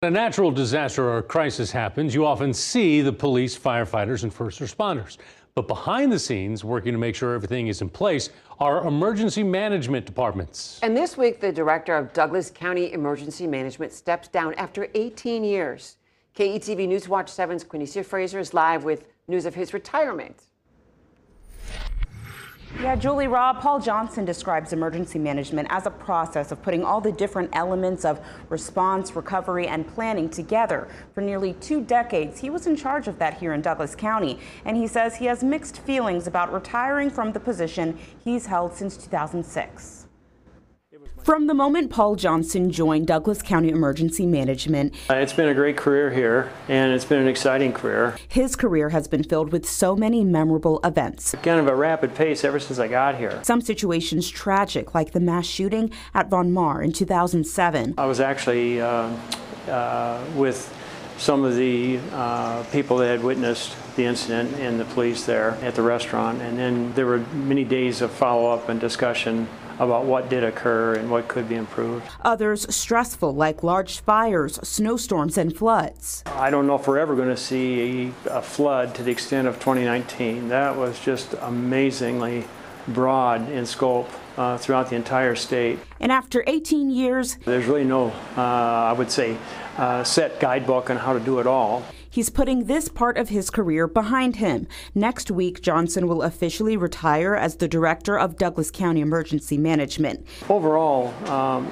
When a natural disaster or a crisis happens, you often see the police, firefighters, and first responders. But behind the scenes, working to make sure everything is in place, are emergency management departments. And this week, the director of Douglas County Emergency Management steps down after 18 years. KETV News Watch 7's Quinicia Fraser is live with news of his retirement. Yeah, Julie Robb, Paul Johnson describes emergency management as a process of putting all the different elements of response, recovery, and planning together. For nearly 2 decades, he was in charge of that here in Douglas County, and he says he has mixed feelings about retiring from the position he's held since 2006. From the moment Paul Johnson joined Douglas County Emergency Management, it's been a great career here, and it's been an exciting career. His career has been filled with so many memorable events. Kind of a rapid pace ever since I got here. Some situations tragic, like the mass shooting at Von Maur in 2007. I was actually with some of the people that had witnessed the incident and the police there at the restaurant, and then there were many days of follow-up and discussion about what did occur and what could be improved. Others stressful, like large fires, snowstorms, and floods. I don't know if we're ever going to see a flood to the extent of 2019. That was just amazingly broad in scope throughout the entire state. And after 18 years, there's really no, I would say, set guidebook on how to do it all. He's putting this part of his career behind him. Next week, Johnson will officially retire as the director of Douglas County Emergency Management. Overall,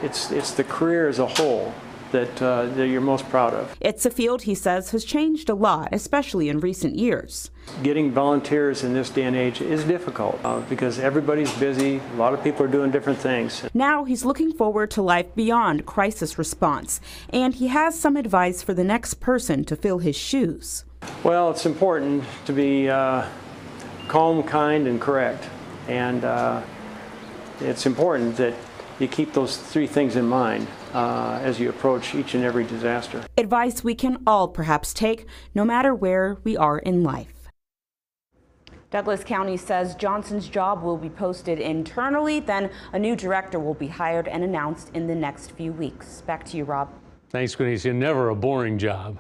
it's the career as a whole that you're most proud of. It's a field he says has changed a lot, especially in recent years. Getting volunteers in this day and age is difficult because everybody's busy. A lot of people are doing different things. Now he's looking forward to life beyond crisis response, and he has some advice for the next person to fill his shoes. Well, it's important to be calm, kind, and correct, and it's important that you keep those 3 things in mind as you approach each and every disaster. Advice we can all perhaps take, no matter where we are in life. Douglas County says Johnson's job will be posted internally, then a new director will be hired and announced in the next few weeks. Back to you, Rob. Thanks, Quinicia. Never a boring job.